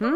Hmm?